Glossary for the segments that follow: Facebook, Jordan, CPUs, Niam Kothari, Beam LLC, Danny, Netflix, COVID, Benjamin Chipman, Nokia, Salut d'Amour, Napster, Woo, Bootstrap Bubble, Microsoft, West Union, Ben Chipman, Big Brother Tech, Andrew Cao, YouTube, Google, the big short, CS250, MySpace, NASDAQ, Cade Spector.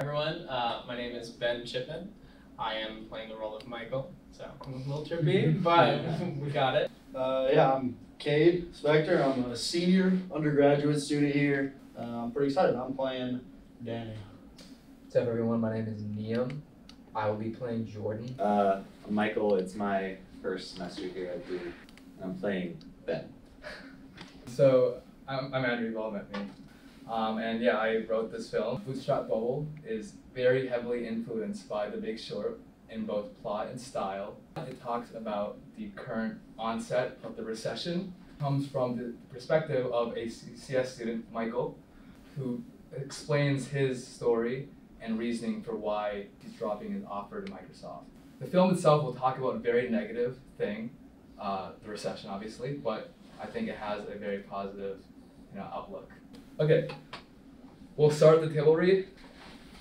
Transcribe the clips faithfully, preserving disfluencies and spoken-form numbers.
everyone. Uh, my name is Ben Chipman. I am playing the role of Michael, so I'm a little trippy, but we got it. Uh, yeah, I'm Cade Spector. I'm a senior undergraduate student here. Uh, I'm pretty excited. I'm playing Danny. What's up, everyone? My name is Neum. I will be playing Jordan. Uh, I'm Michael. It's my first semester here, I believe. I'm playing Ben. So I'm, I'm Andrew. You've all met me. Um, and yeah, I wrote this film. Bootstrap Bubble is very heavily influenced by The Big Short in both plot and style. It talks about the current onset of the recession. It comes from the perspective of a C S student, Michael, who explains his story and reasoning for why he's dropping his offer to Microsoft. The film itself will talk about a very negative thing, uh, the recession obviously, but I think it has a very positive, you know, outlook. Okay, we'll start the table read.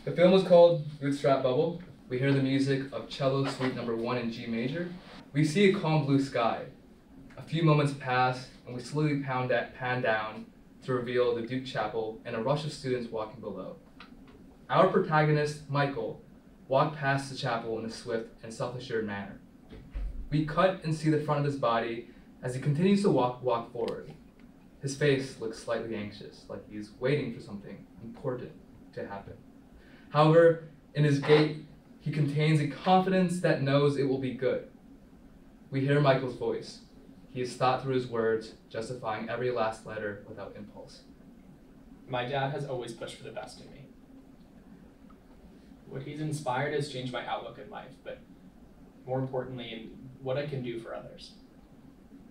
The film was called Bootstrap Bubble. We hear the music of cello suite number one in G major. We see a calm blue sky. A few moments pass and we slowly pound at, pan down to reveal the Duke Chapel and a rush of students walking below. Our protagonist, Michael, walked past the chapel in a swift and self-assured manner. We cut and see the front of his body as he continues to walk, walk forward. His face looks slightly anxious, like he's waiting for something important to happen. However, in his gait, he contains a confidence that knows it will be good. We hear Michael's voice. He has thought through his words, justifying every last letter without impulse. My dad has always pushed for the best in me. What he's inspired has changed my outlook in life, but more importantly, in what I can do for others.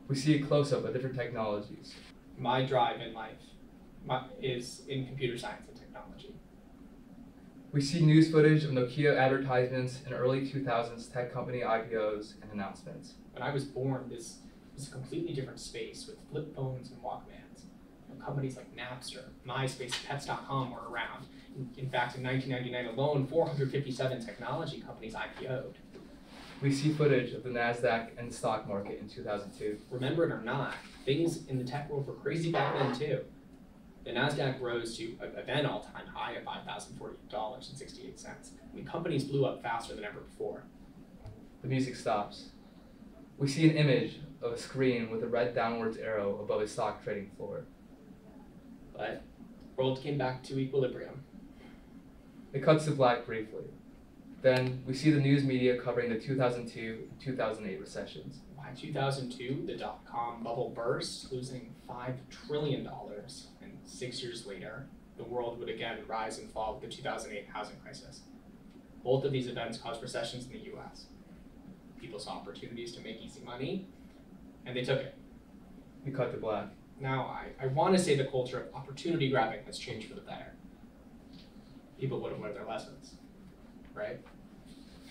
We see a close-up of different technologies. My drive in life my, is in computer science and technology. We see news footage of Nokia advertisements and early two thousands tech company I P Os and announcements. When I was born, this was a completely different space with flip phones and Walkmans. And companies like Napster, MySpace, Pets dot com were around. In fact, in nineteen ninety-nine alone, four hundred fifty-seven technology companies I P O'd. We see footage of the NASDAQ and the stock market in two thousand two. Remember it or not, things in the tech world were crazy back then too. The NASDAQ rose to a then all-time high of five thousand forty-eight dollars and sixty-eight cents. I mean, companies blew up faster than ever before. The music stops. We see an image of a screen with a red downwards arrow above a stock trading floor. But the world came back to equilibrium. It cuts to black briefly. Then we see the news media covering the two thousand two and two thousand eight recessions. By two thousand two, the dot-com bubble burst, losing five trillion dollars. And six years later, the world would again rise and fall with the two thousand eight housing crisis. Both of these events caused recessions in the U S. People saw opportunities to make easy money, and they took it. We cut to black. Now, I, I want to say the culture of opportunity grabbing has changed for the better. People would have learned their lessons, right?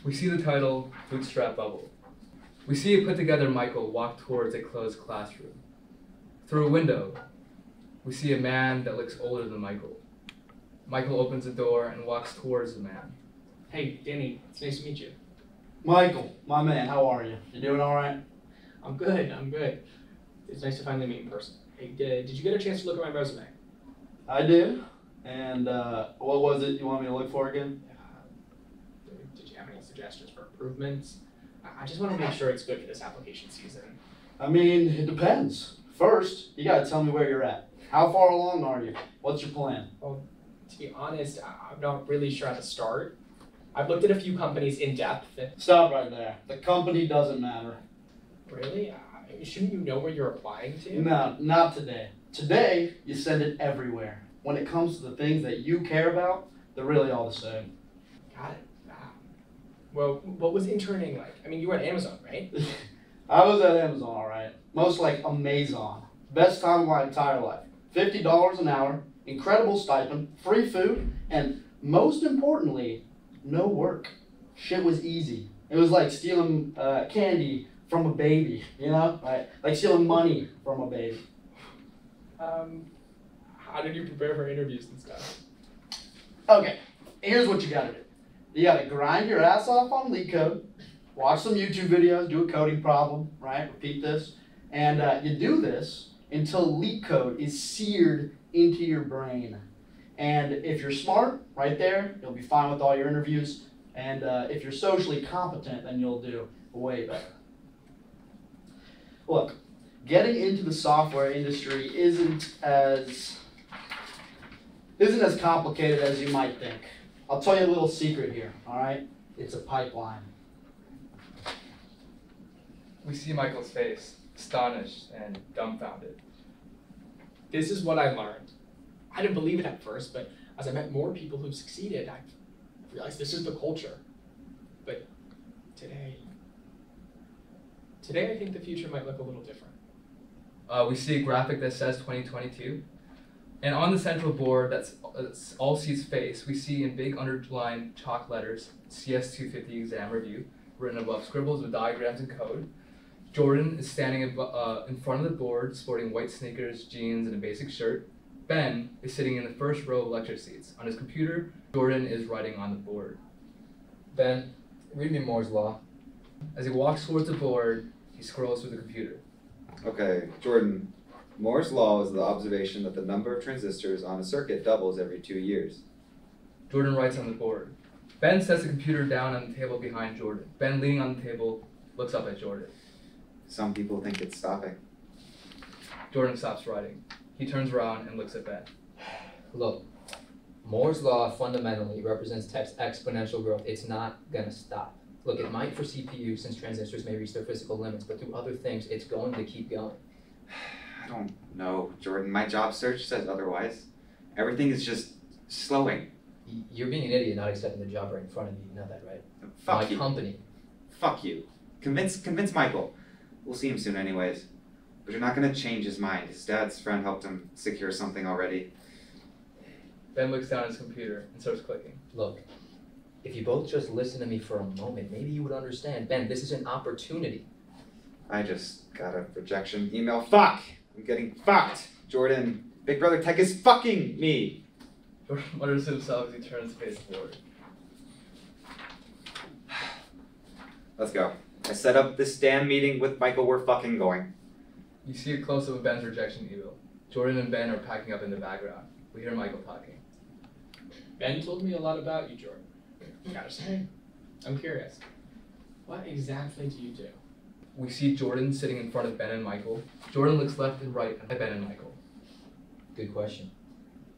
We see the title, Bootstrap Bubble. We see a put-together Michael walk towards a closed classroom. Through a window, we see a man that looks older than Michael. Michael opens the door and walks towards the man. Hey, Danny, it's nice to meet you. Michael, my man, how are you? You doing all right? I'm good, I'm good. It's nice to finally meet in person. Hey, did, did you get a chance to look at my resume? I did. And uh, what was it you want me to look for again? Uh, did you have any suggestions for improvements? I just want to make sure it's good for this application season. I mean, it depends. First, you got to tell me where you're at. How far along are you? What's your plan? Well, to be honest, I'm not really sure how to start. I've looked at a few companies in depth. Stop right there. The company doesn't matter. Really? I, shouldn't you know where you're applying to? No, not today. Today, you send it everywhere. When it comes to the things that you care about, they're really all the same. Got it. Wow. Well, what was interning like? I mean, you were at Amazon, right? I was at Amazon, all right. Most like Amazon. Best time of my entire life. fifty dollars an hour, incredible stipend, free food, and most importantly, no work. Shit was easy. It was like stealing uh, candy from a baby, you know? Right? Like stealing money from a baby. Um. How did you prepare for interviews and stuff? Okay, here's what you gotta do. You gotta grind your ass off on LeetCode, watch some YouTube videos, do a coding problem, right? Repeat this. And uh, you do this until LeetCode is seared into your brain. And if you're smart, right there, you'll be fine with all your interviews. And uh, if you're socially competent, then you'll do way better. Look, getting into the software industry isn't as isn't as complicated as you might think. I'll tell you a little secret here, all right? It's a pipeline. We see Michael's face, astonished and dumbfounded. This is what I learned. I didn't believe it at first, but as I met more people who've succeeded, I realized this is the culture. But today, today I think the future might look a little different. Uh, we see a graphic that says twenty twenty-two. And on the central board, that's, that's all sees face, we see in big underlined chalk letters, C S two fifty exam review, written above scribbles with diagrams and code. Jordan is standing in, uh, in front of the board, sporting white sneakers, jeans, and a basic shirt. Ben is sitting in the first row of lecture seats. On his computer, Jordan is writing on the board. Ben, read me Moore's Law. As he walks towards the board, he scrolls through the computer. Okay, Jordan. Moore's Law is the observation that the number of transistors on a circuit doubles every two years. Jordan writes on the board. Ben sets the computer down on the table behind Jordan. Ben, leaning on the table, looks up at Jordan. Some people think it's stopping. Jordan stops writing. He turns around and looks at Ben. Look, Moore's Law fundamentally represents tech's exponential growth. It's not gonna stop. Look, it might for C P Us since transistors may reach their physical limits, but through other things, it's going to keep going. I don't know, Jordan. My job search says otherwise. Everything is just slowing. You're being an idiot not accepting the job right in front of you. You know that, right? Fuck My you. company. Fuck you. Convince, convince Michael. We'll see him soon anyways. But you're not going to change his mind. His dad's friend helped him secure something already. Ben looks down at his computer and starts clicking. Look, if you both just listen to me for a moment, maybe you would understand. Ben, this is an opportunity. I just got a rejection email. Fuck! I'm getting fucked! Jordan, Big Brother Tech is fucking me! Jordan mutters to himself as he turns face forward. Let's go. I set up this damn meeting with Michael. We're fucking going. You see a close-up of Ben's rejection email. Jordan and Ben are packing up in the background. We hear Michael talking. Ben told me a lot about you, Jordan. I gotta say, I'm curious. What exactly do you do? We see Jordan sitting in front of Ben and Michael. Jordan looks left and right at Ben and Michael. Good question.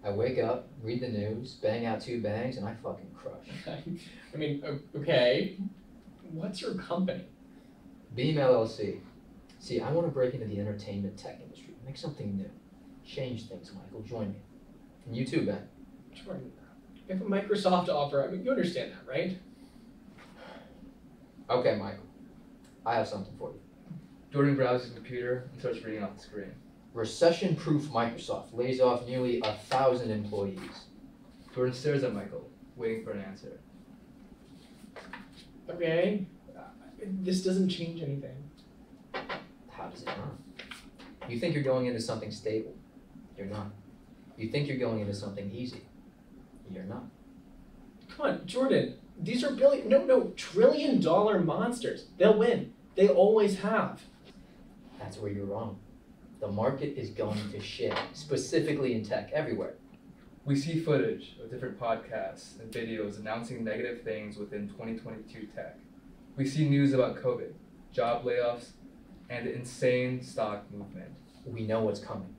I wake up, read the news, bang out two bangs, and I fucking crush. Okay. I mean, okay. What's your company? Beam L L C. See, I want to break into the entertainment tech industry. Make something new. Change things, Michael. Join me. And you too, Ben. Jordan, you have a Microsoft offer. I mean, you understand that, right? Okay, Michael. I have something for you. Jordan grabs his computer and starts reading off the screen. Recession-proof Microsoft lays off nearly a thousand employees. Jordan stares at Michael, waiting for an answer. Okay. Uh, this doesn't change anything. How does it not? You think you're going into something stable. You're not. You think you're going into something easy. You're not. Come on, Jordan. These are billion, no, no, trillion dollar monsters. They'll win. They always have. That's where you're wrong. The market is going to shit, specifically in tech, everywhere. We see footage of different podcasts and videos announcing negative things within twenty twenty-two tech. We see news about COVID, job layoffs, and the insane stock movement. We know what's coming.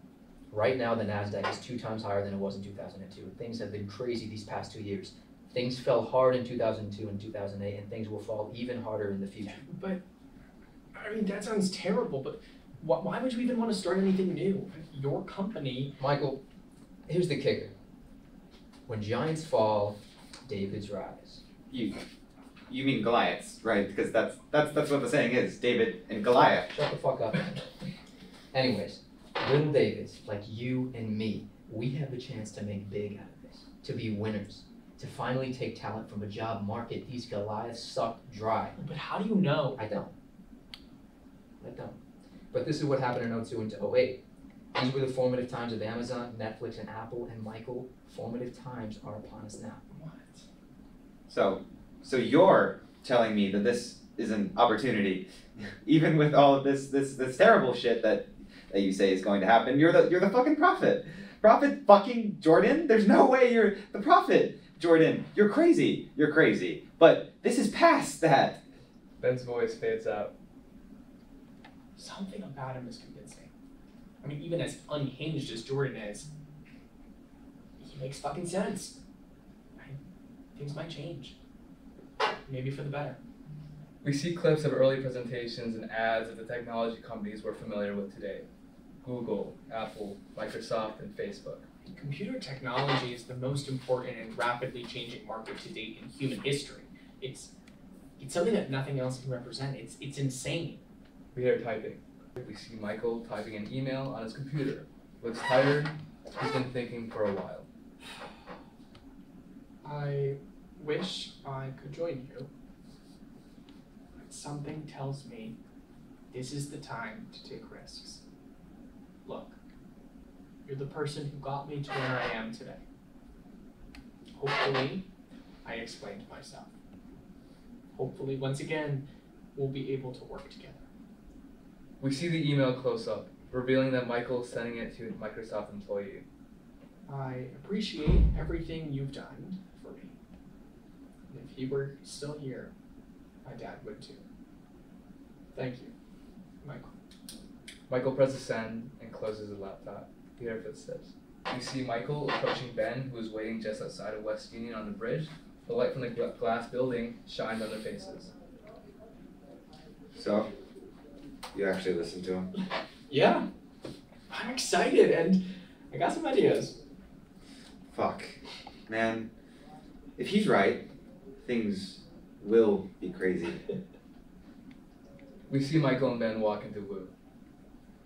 Right now, the NASDAQ is two times higher than it was in two thousand two. Things have been crazy these past two years. Things fell hard in two thousand two and two thousand eight, and things will fall even harder in the future. But, I mean, that sounds terrible, but wh why would you even want to start anything new? Your company... Michael, here's the kicker. When giants fall, Davids rise. You you mean Goliaths, right? Because that's, that's, that's what the saying is, David and Goliath. Shut the fuck up. Anyways, little Davids, like you and me, we have the chance to make big out of this, to be winners. To finally take talent from a job market, these Goliaths suck dry. But how do you know? I don't. I don't. But this is what happened in oh two and oh eight. These were the formative times of Amazon, Netflix, and Apple, and Michael, formative times are upon us now. What? So, so you're telling me that this is an opportunity, even with all of this, this, this terrible shit that, that you say is going to happen. You're the, you're the fucking prophet. Prophet fucking Jordan? There's no way you're the prophet, Jordan. You're crazy. You're crazy. But this is past that. Ben's voice fades out. Something about him is convincing. I mean, even as unhinged as Jordan is, he makes fucking sense. Right? Things might change. Maybe for the better. We see clips of early presentations and ads of the technology companies we're familiar with today. Google, Apple, Microsoft, and Facebook. Computer technology is the most important and rapidly changing market to date in human history. It's it's something that nothing else can represent. It's it's insane. We hear typing. We see Michael typing an email on his computer. Looks tired. He's been thinking for a while. I wish I could join you. But something tells me this is the time to take risks. Look, you're the person who got me to where I am today. Hopefully, I explained myself. Hopefully, once again, we'll be able to work together. We see the email close up, revealing that Michael's sending it to a Microsoft employee. I appreciate everything you've done for me. And if he were still here, my dad would too. Thank you, Michael. Michael presses send and closes his laptop. You hear footsteps. You see Michael approaching Ben, who is waiting just outside of West Union on the bridge. The light from the gla glass building shines on their faces. So, you actually listened to him? Yeah. I'm excited, and I got some ideas. Fuck. Man, if he's right, things will be crazy. We see Michael and Ben walk into Woo.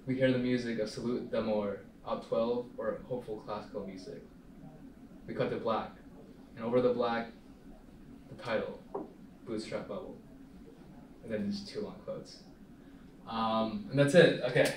We hear the music of Salut d'Amour, op twelve, or hopeful classical music. We cut to black, and over the black, the title, Bootstrap Bubble. And then just two long quotes. Um, and that's it, okay.